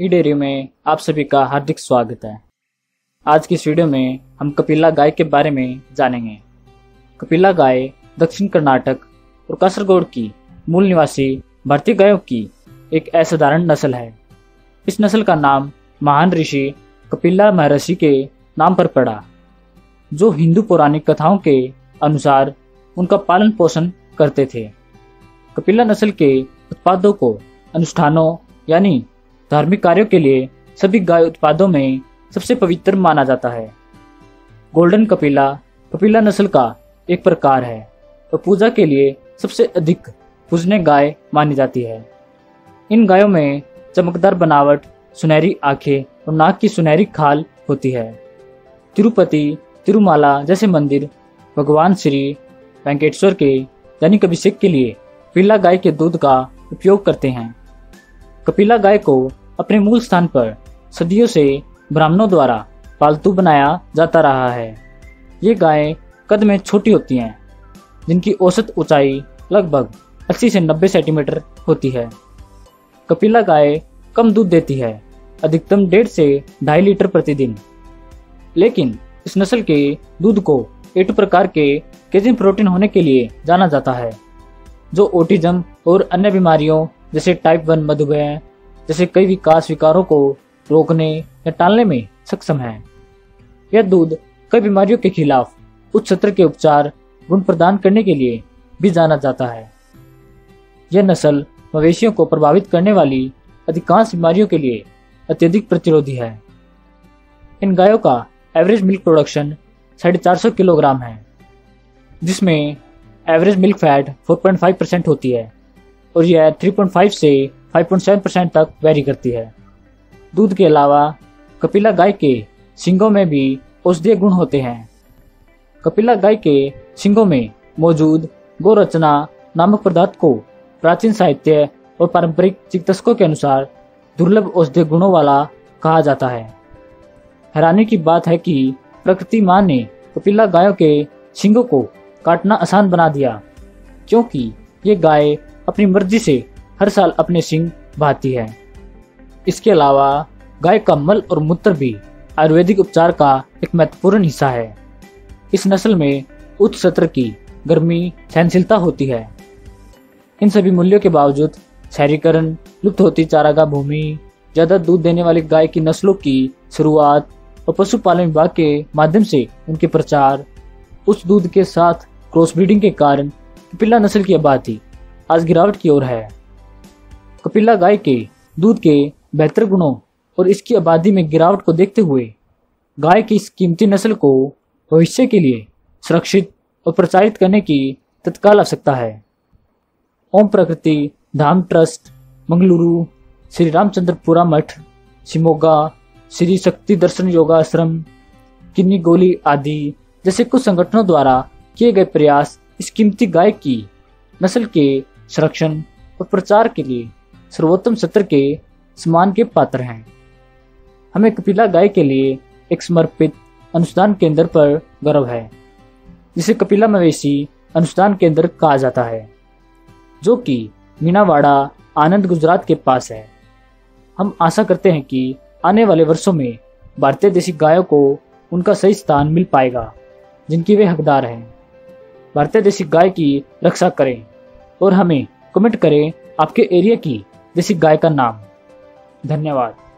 ई dairy में आप सभी का हार्दिक स्वागत है। आज की इस वीडियो में हम कपिला गाय के बारे में जानेंगे। कपिला गाय दक्षिण कर्नाटक और कासरगोड़ की मूल निवासी भारतीय गायों की एक असाधारण नस्ल है। इस नस्ल का नाम महान ऋषि कपिला महर्षि के नाम पर पड़ा, जो हिंदू पौराणिक कथाओं के अनुसार उनका पालन पोषण करते थे। कपिला नस्ल के उत्पादों को अनुष्ठानों यानी धार्मिक कार्यों के लिए सभी गाय उत्पादों में सबसे पवित्र माना जाता है। गोल्डन कपिला कपिला नस्ल का एक प्रकार है और पूजा के लिए सबसे अधिक पूजने गाय मानी जाती है। इन गायों में चमकदार बनावट, सुनहरी आंखें और नाक की सुनहरी खाल होती है। तिरुपति तिरुमाला जैसे मंदिर भगवान श्री वेंकेश्वर के दैनिक अभिषेक के लिए कपिला गाय के दूध का उपयोग करते हैं। कपिला गाय को अपने मूल स्थान पर सदियों से ब्राह्मणों द्वारा पालतू बनाया जाता रहा है। ये गायें कद में छोटी होती हैं, जिनकी औसत ऊंचाई लगभग 80 से 90 सेंटीमीटर होती है। कपिला गाय कम दूध देती है, अधिकतम 1.5 से 2.5 लीटर प्रतिदिन। लेकिन इस नस्ल के दूध को 8 प्रकार के केजिन प्रोटीन होने के लिए जाना जाता है, जो ऑटिज्म और अन्य बीमारियों जैसे टाइप 1 मधुमेह जैसे कई विकास विकारों को रोकने या टालने में सक्षम है। यह दूध कई बीमारियों के खिलाफ उच्च स्तर के उपचार गुण प्रदान करने के लिए भी जाना जाता है। यह नस्ल मवेशियों को प्रभावित करने वाली अधिकांश बीमारियों के लिए अत्यधिक प्रतिरोधी है। इन गायों का एवरेज मिल्क प्रोडक्शन 450 किलोग्राम है, जिसमें एवरेज मिल्क फैट 4.5% होती है और यह 3.5 से 5.7% तक वेरी करती है। दूध के अलावा कपिला गाय के सींगों में भी औषधीय गुण होते हैं। कपिला गाय के सींगों में मौजूद गोरछना नामक पदार्थ को प्राचीन साहित्य और पारंपरिक चिकित्सकों के अनुसार दुर्लभ औषधीय गुणों वाला कहा जाता है। हैरानी की बात है कि प्रकृति माँ ने कपिला गायों के सींगों को काटना आसान बना दिया, क्योंकि ये गाय अपनी मर्जी से हर साल अपने सींग बहाती है। इसके अलावा गाय का मल और मूत्र भी आयुर्वेदिक उपचार का एक महत्वपूर्ण हिस्सा है। इस नस्ल में उच्च सत्र की गर्मी सहनशीलता होती है। इन सभी मूल्यों के बावजूद शहरीकरण, लुप्त होती चारागाह भूमि, ज़्यादा दूध देने वाली गाय की नस्लों की शुरुआत और पशुपालन विभाग के माध्यम से उनके प्रचार, उस दूध के साथ क्रॉस ब्रीडिंग के कारण कपिला नस्ल की आबादी आज गिरावट की ओर है। कपिला गाय के दूध के बेहतर गुणों और इसकी आबादी में गिरावट को देखते हुए गाय की इस कीमती नस्ल को भविष्य के लिए सुरक्षित और प्रचारित करने की तत्काल आवश्यकता है। ओम प्रकृति धाम ट्रस्ट, मंगलुरु, श्री रामचंद्रपुरा मठ, शिमोगा, श्री शक्ति दर्शन योगाश्रम, किन्नी गोली आदि जैसे कुछ संगठनों द्वारा किए गए प्रयास इस कीमती गाय की नस्ल के संरक्षण और प्रचार के लिए सर्वोत्तम सत्र के सम्मान के पात्र हैं। हमें कपिला गाय के लिए एक समर्पित अनुसंधान केंद्र पर गर्व है, जिसे कपिला मवेशी अनुसंधान केंद्र कहा जाता है, जो कि मीनावाड़ा, आनंद, गुजरात के पास है। हम आशा करते हैं कि आने वाले वर्षों में भारतीय देशी गायों को उनका सही स्थान मिल पाएगा, जिनकी वे हकदार हैं। भारतीय देशी गाय की रक्षा करें और हमें कमेंट करें आपके एरिया की देसी गाय का नाम। धन्यवाद।